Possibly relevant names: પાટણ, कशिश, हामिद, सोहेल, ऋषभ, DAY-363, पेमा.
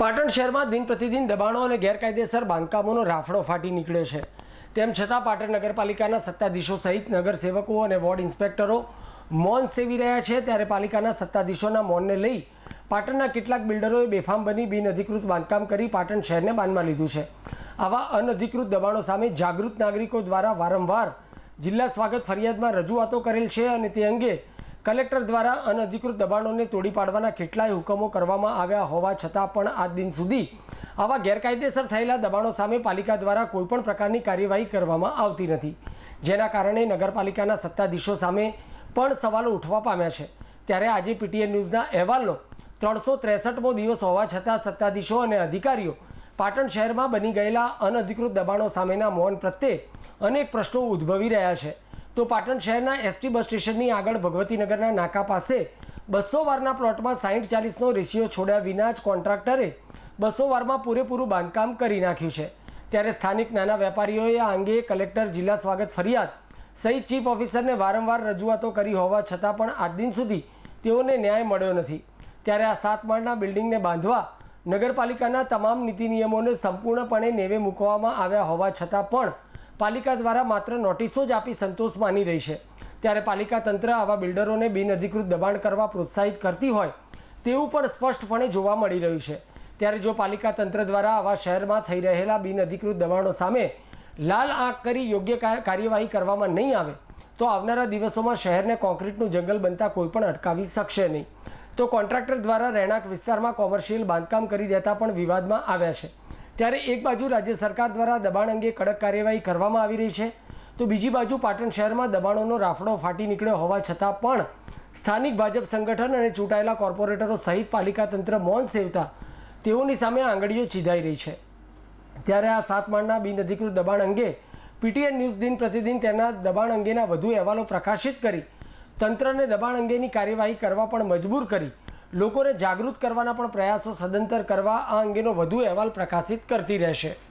પાટણ શહેરમાં દિન પ્રતિદિન દબાણો અને ગેરકાયદેસર બાંધકામોનો રાફડો ફાટી નીકળ્યો છે. તેમ છતાં પાટણ નગરપાલિકાના સત્તાધીશો સહિત નગરસેવકો અને વોર્ડ ઇન્સ્પેક્ટરો મૌન સેવી રહ્યા છે. ત્યારે પાલિકાના સત્તાધીશોના મૌનને લઈ પાટણના કેટલાક બિલ્ડરોએ બેફામ બની બિનઅધિકૃત બાંધકામ કરી પાટણ શહેરને બાનમાં લીધું છે. આવા અનધિકૃત દબાણો સામે જાગૃત નાગરિકો દ્વારા વારંવાર જિલ્લા સ્વાગત ફરિયાદમાં રજૂઆતો કરેલ છે અને તે અંગે કલેક્ટર द्वारा अनधिकृत दबाणों ने तोड़ी पाड़वाना केटलाय हुकमों करवामां आव्या होवा छतां पण आज दिन सुधी आवा गैरकायदेसर थयेला दबाणों सामे पालिका द्वारा कोईपण प्रकारनी कार्यवाही करवामां आवती नथी, जेना कारणे नगरपालिकाना सत्ताधीशो सामे पण सवालो उठवा पाम्या छे. त्यारे आजे पीटीएन न्यूज़ना अहेवालनो 363मो दिवस होवा छतां सत्ताधीशो अने अधिकारीओ पाटण शहेरमां बनी गयेला अनधिकृत दबाणों सामेना मौन प्रत्ये अनेक प्रश्नो उद्भवी रह्या छे. तो पाटण शहरना एसटी बस स्टेशननी आगळ भगवतीनगरना नाका पासे 200 वारना प्लॉटमां 60-40नो रेशियो छोड्या विना ज कॉन्ट्राक्टरे 200 वारमां पूरेपूरुं बांधकाम करी नाख्युं छे. त्यारे स्थानिक नाना वेपारीओए आ अंगे कलेक्टर जिल्ला स्वागत फरियाद सहित चीफ ऑफिसरने वारंवार रजूआतो करी होवा छतां पण आज दिन सुधी तेओने न्याय मळ्यो नथी. त्यारे आ 7 माळना बिल्डिंगने बांधवा नगरपालिकाना तमाम नीति नियमोने संपूर्णपणे नेवे मूकवामां आव्या होवा छतां पण पालिका द्वारा मात्र नोटिसो ज आपी संतोष मानी रही है. त्यारे पालिका तंत्र आवा बिल्डरोने बिनअधिकृत दबाण करवा प्रोत्साहित करती होय तेवुं पण स्पष्टपणे जोवा मळी रह्युं छे. त्यारे जो पालिका तंत्र द्वारा आवा शहेरमां थई रहेला बिनअधिकृत दबाणों सामे लाल आंख करी योग्य कार्यवाही करवामां नहीं आवे तो आवनारा दिवसोमां शहेरने कोंक्रीटनुं जंगल बनता कोईपण अटकावी शकशे नहीं. तो कॉन्ट्राक्टर द्वारा रहेणांक विस्तारमां कोमर्शियल बांधकाम करी देता पण विवादमां आव्या छे. त्यारे एक बाजू राज्य सरकार द्वारा दबाण अंगे कड़क कार्यवाही करवामां आवी रही है तो बीजी बाजू पाटण शहर में दबाणोंनो राफड़ो फाटी निकळ्यो होवा छतां पण स्थानिक भाजप संगठन और चूंटायेला कोर्पोरेटरो सहित पालिका तंत्र मौन सेवता तेओनी सामे आंगळीओ चीधाई रही है. त्यारे आ 7 माळना बिनअधिकृत दबाण अंगे पीटीएन न्यूज़ दिन प्रतिदिन तेना दबाण अंगेना वधु अहेवालो प्रकाशित करी तंत्रने दबाण अंगेनी कार्यवाही करवा पण मजबूर करी लोगों ने जागृत करवाना प्रयासों सदंतर करवा आ अंगेनो વધુ અહેવાલ પ્રકાશિત કરતી રહેશે.